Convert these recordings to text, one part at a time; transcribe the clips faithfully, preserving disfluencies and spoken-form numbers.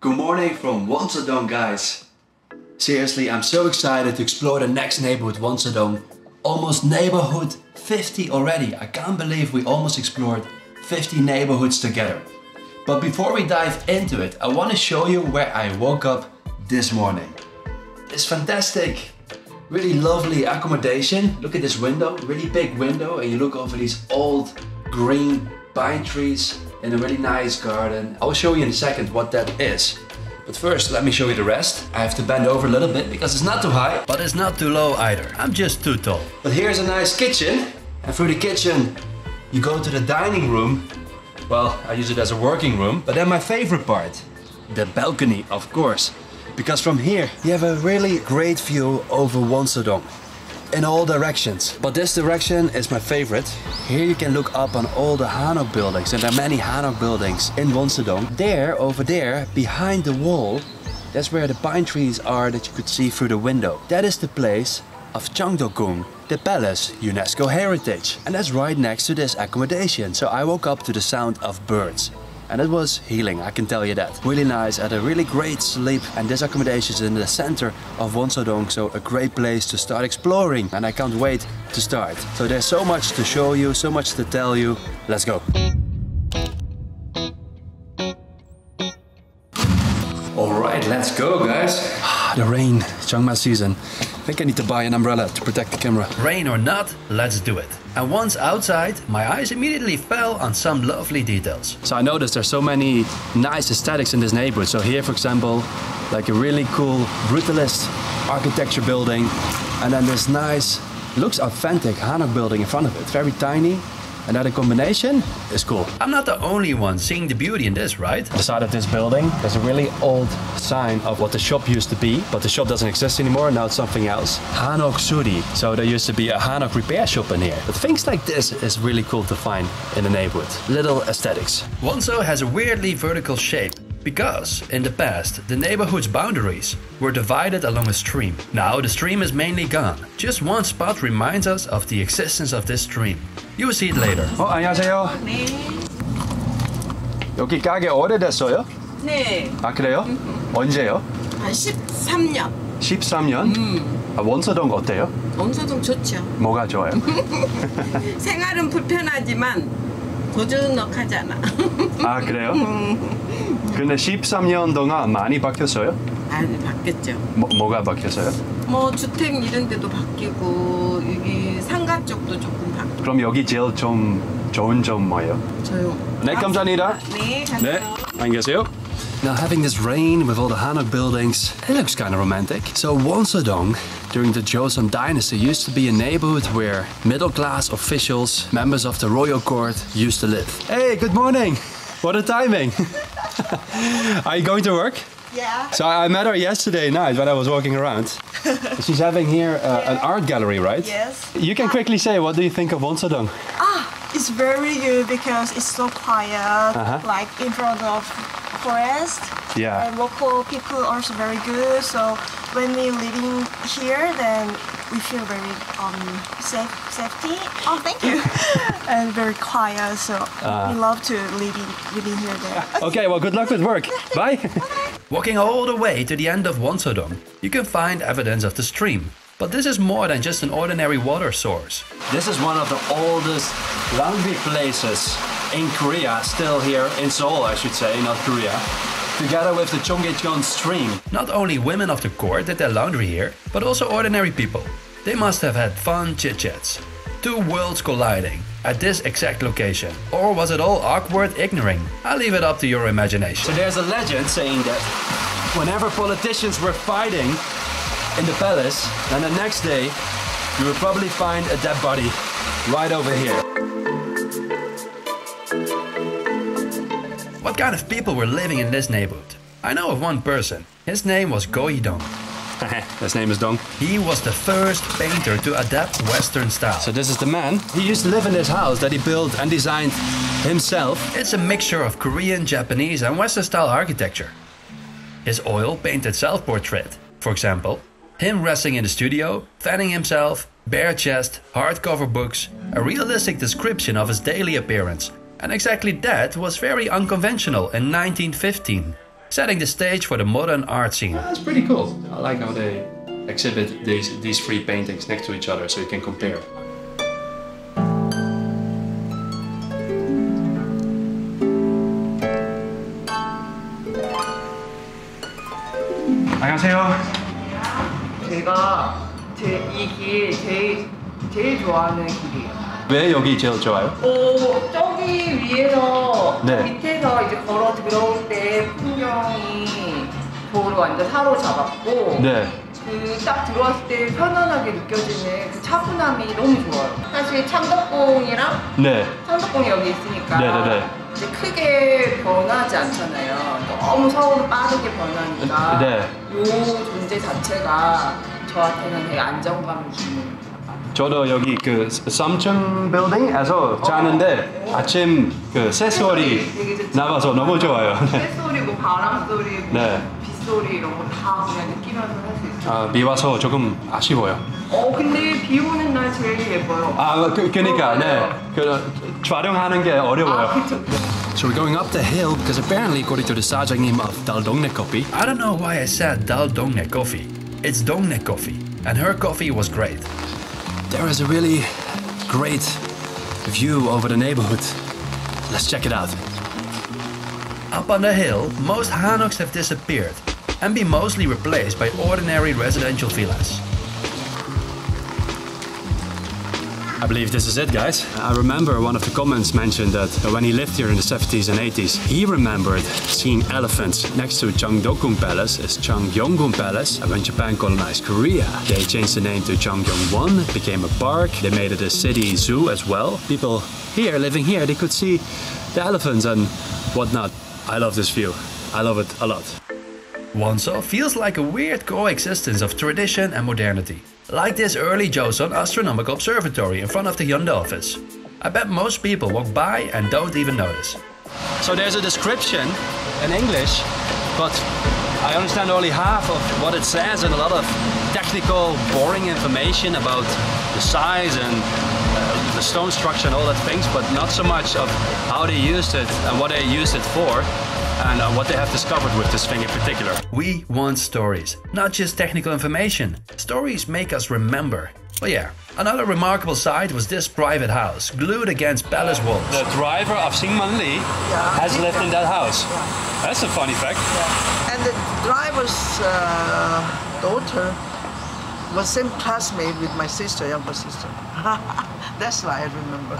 Good morning from Wonseo-dong, guys! Seriously, I'm so excited to explore the next neighborhood, Wonseo-dong. Almost neighborhood fifty already. I can't believe we almost explored fifty neighborhoods together. But before we dive into it, I want to show you where I woke up this morning. This fantastic, really lovely accommodation. Look at this window, really big window, and you look over these old green pine trees in a really nice garden. I'll show you in a second what that is. But first, let me show you the rest. I have to bend over a little bit because it's not too high, but it's not too low either. I'm just too tall. But here's a nice kitchen. And through the kitchen, you go to the dining room. Well, I use it as a working room. But then my favorite part, the balcony, of course. Because from here, you have a really great view over Wonseo-dong in all directions. But this direction is my favorite. Here you can look up on all the Hanok buildings, and there are many Hanok buildings in Wonseo-dong. There, over there, behind the wall, that's where the pine trees are that you could see through the window. That is the place of Changdeokgung, the palace, UNESCO heritage. And that's right next to this accommodation. So I woke up to the sound of birds. And it was healing, I can tell you that. Really nice, I had a really great sleep, and this accommodation is in the center of Wonseo-dong, so a great place to start exploring, and I can't wait to start. So there's so much to show you, so much to tell you. Let's go. All right, let's go, guys. The rain, Changma season. I think I need to buy an umbrella to protect the camera. Rain or not, let's do it. And once outside, my eyes immediately fell on some lovely details. So I noticed there's so many nice aesthetics in this neighborhood. So here, for example, like a really cool brutalist architecture building. And then this nice, looks authentic Hanok building in front of it. Very tiny. And that combination is cool. I'm not the only one seeing the beauty in this, right? On the side of this building, there's a really old sign of what the shop used to be, but the shop doesn't exist anymore, now it's something else. Hanok Suri. So there used to be a Hanok repair shop in here. But things like this is really cool to find in the neighborhood. Little aesthetics. Wonseo has a weirdly vertical shape, because in the past, the neighborhood's boundaries were divided along a stream. Now the stream is mainly gone. Just one spot reminds us of the existence of this stream. You will see it later. Oh, 안녕하세요. 네. 여기 가게 오래됐어요? 네. 아, 그래요? 음. 언제요? 한 십삼 년. 십삼 년? 음. 아, 원서동 어때요? 원서동 좋죠. 뭐가 좋아요? 생활은 불편하지만 고즈넉하잖아. 아, 그래요? 근데 십삼 년 동안 많이 바뀌었어요? 많이 바뀌었죠. 뭐, 뭐가 바뀌었어요? 뭐 주택 이런 데도 바뀌고 여기 상가 쪽도 조금 바뀌고. 그럼 여기 제일 좀 좋은 점 뭐예요? 저요. 네, 감사합니다. 네, 감사합니다. 네, 안녕히 계세요. Now having this rain with all the Hanok buildings, it looks kind of romantic. So Wonseo-dong, during the Joseon dynasty, used to be a neighborhood where middle-class officials, members of the royal court, used to live. Hey, good morning! What a timing! Are you going to work? Yeah. So I met her yesterday night when I was walking around. She's having here uh, yeah. an art gallery, right? Yes. You can quickly say, what do you think of Wonseo-dong? Ah, it's very good because it's so quiet, uh-huh. like in front of forest. Yeah. And local people are also very good. So when we're living here, then we feel very um, safe, safety. Oh, thank you. And very quiet. So uh. we love to live in, living here. There. Okay. Well, good luck with work. Bye. Bye. Walking all the way to the end of Wonseo-dong, you can find evidence of the stream. But this is more than just an ordinary water source. This is one of the oldest laundry places in Korea, still here in Seoul, I should say, not Korea, together with the Cheonggyecheon stream. Not only women of the court did their laundry here, but also ordinary people. They must have had fun chit-chats. Two worlds colliding at this exact location. Or was it all awkward ignoring? I leave it up to your imagination. So there's a legend saying that whenever politicians were fighting in the palace, then the next day you would probably find a dead body right over here. What kind of people were living in this neighborhood? I know of one person. His name was Go-Yi-dong. His name is Dong. He was the first painter to adapt Western style. So this is the man. He used to live in this house that he built and designed himself. It's a mixture of Korean, Japanese and Western style architecture. His oil-painted self-portrait, for example. Him resting in the studio, fanning himself, bare chest, hardcover books. A realistic description of his daily appearance. And exactly that was very unconventional in nineteen fifteen. setting the stage for the modern art scene. That's pretty cool. I like how they exhibit these, these three paintings next to each other so you can compare. 안녕하세요. 제가 제 이 길 제일 제일 좋아하는 길이에요. 왜 여기 제일 좋아요? 어, 저기 위에서 네. 밑에서 이제 걸어 들어올 때 풍경이 저를 완전 사로잡았고 네. 그 딱 들어왔을 때 편안하게 느껴지는 그 차분함이 너무 좋아요. 사실 창덕궁이랑 네. 창덕궁이 여기 있으니까 네, 네, 네. 이제 크게 변하지 않잖아요. 너무 서울은 빠르게 변하니까 네. 이 존재 자체가 저한테는 되게 안정감을 주는. 저도 여기 그 삼층 빌딩에서 자는데 어. 아침 그 새소리 나와서 너무 좋아요. 새소리, 뭐 바람소리, 뭐 네. 빗소리 이런 거 다 그냥 느끼면서 할 수 있어요. 아, 비 와서 조금 아쉬워요. 어, 근데 비 오는 날 제일 예뻐요. 아, 그, 그러니까, 네. 그, 촬영하는 게 어려워요. 아, 그쵸. So we're going up the hill because apparently, according to the Sajak name of Dongne Coffee, I don't know why I said Dongne Coffee. It's Dongne Coffee, and her coffee was great. There is a really great view over the neighborhood. Let's check it out. Up on the hill, most Hanoks have disappeared and be mostly replaced by ordinary residential villas. I believe this is it, guys. I remember one of the comments mentioned that when he lived here in the seventies and eighties, he remembered seeing elephants. Next to Changdeokgung Palace is Changgyeonggung Palace. And when Japan colonized Korea, they changed the name to Changgyeongwon, it became a park. They made it a city zoo as well. People here, living here, they could see the elephants and whatnot. I love this view. I love it a lot. Wonseo feels like a weird coexistence of tradition and modernity. Like this early Joseon astronomical observatory in front of the Hyundai office. I bet most people walk by and don't even notice. So there's a description in English, but I understand only half of what it says and a lot of technical, boring information about the size and uh, the stone structure and all that things, but not so much of how they used it and what they used it for. And uh, what they have discovered with this thing in particular. We want stories, not just technical information. Stories make us remember. But yeah, another remarkable sight was this private house, glued against palace walls. The driver of Syngman Rhee yeah. has lived in that house. Yeah. That's a funny fact. Yeah. And the driver's uh, daughter was same classmate with my sister, younger sister. That's why I remember.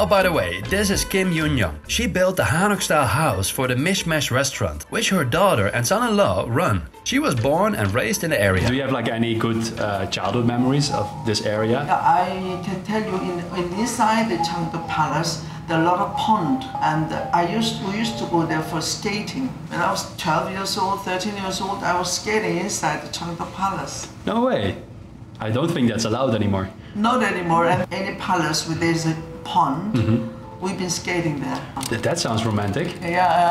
Oh, by the way, this is Kim Yoon Young. She built the Hanok-style house for the Mish Mash restaurant, which her daughter and son-in-law run. She was born and raised in the area. Do you have like any good uh, childhood memories of this area? I can tell you, in, in inside the Changdeok Palace, there are a lot of pond, and I used we used to go there for skating. When I was twelve years old, thirteen years old, I was skating inside the Changdeok Palace. No way. I don't think that's allowed anymore. Not anymore. At any palace where there's a pond, mm-hmm. we've been skating there. That sounds romantic. Yeah.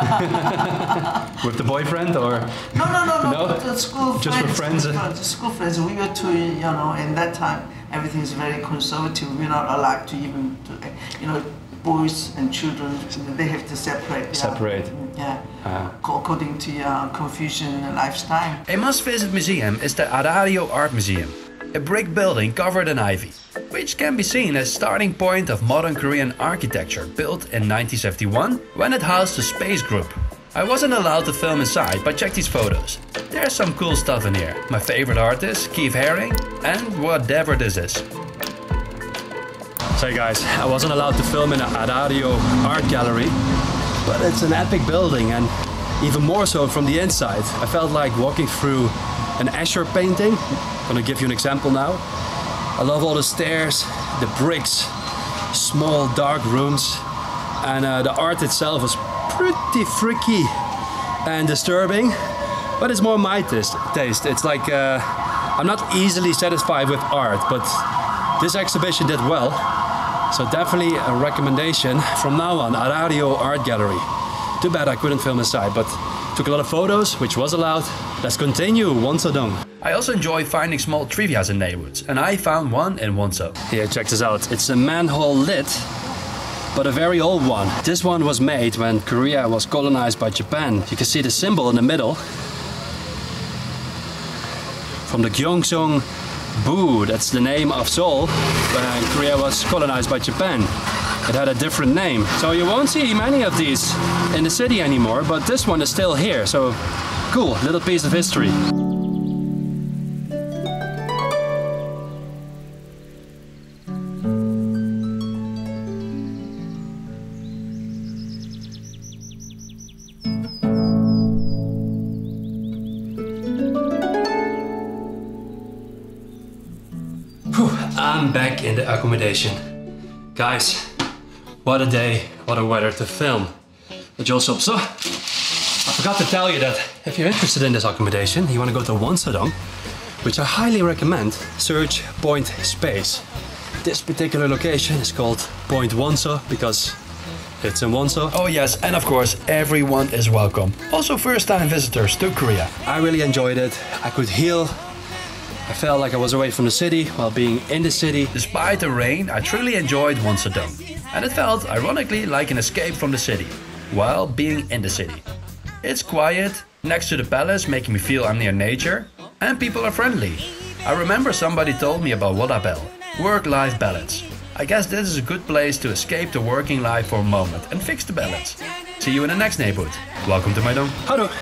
With the boyfriend or? No, no, no, no. no? The school Just friends. Just for friends? The school friends. We were too, you know, in that time, everything's very conservative. We're not allowed to even, to, you know, boys and children, they have to separate. Yeah. Separate. Yeah. Uh. According to your uh, Confucian lifestyle. A must-visit museum is the Arario Art Museum. A brick building covered in ivy, which can be seen as starting point of modern Korean architecture, built in nineteen seventy-one when it housed the Space Group. I wasn't allowed to film inside, but check these photos. There's some cool stuff in here. My favorite artist, Keith Haring, and whatever this is. So guys, I wasn't allowed to film in the Arario Art Gallery, but it's an epic building, and even more so from the inside. I felt like walking through an Escher painting. I'm gonna give you an example now. I love all the stairs, the bricks, small dark rooms, and uh, the art itself is pretty freaky and disturbing, but it's more my taste. It's like, uh, I'm not easily satisfied with art, but this exhibition did well. So definitely a recommendation from now on, Arario Art Gallery. Too bad I couldn't film inside, but took a lot of photos, which was allowed. Let's continue, Wonseo-dong. I also enjoy finding small trivias in neighborhoods, and I found one in Wonseo. Here, check this out. It's a manhole lid but a very old one. This one was made when Korea was colonized by Japan. You can see the symbol in the middle from the Gyeongseong-bu, that's the name of Seoul when Korea was colonized by Japan. It had a different name, so you won't see many of these in the city anymore, but this one is still here, so cool little piece of history. I'm back in the accommodation. Guys, what a day, what a weather to film. Joseon. I forgot to tell you that if you're interested in this accommodation, you want to go to Wonseo-dong, which I highly recommend, search Point Space. This particular location is called Point Wonseo because it's in Wonseo. Oh yes, and of course, everyone is welcome. Also first-time visitors to Korea. I really enjoyed it. I could heal. I felt like I was away from the city while being in the city. Despite the rain, I truly enjoyed Wonseo-dong, and it felt, ironically, like an escape from the city while being in the city. It's quiet, next to the palace, making me feel I'm near nature, and people are friendly. I remember somebody told me about Wodabel, work-life balance. I guess this is a good place to escape the working life for a moment and fix the balance. See you in the next neighborhood. Welcome to my dong. Hanok.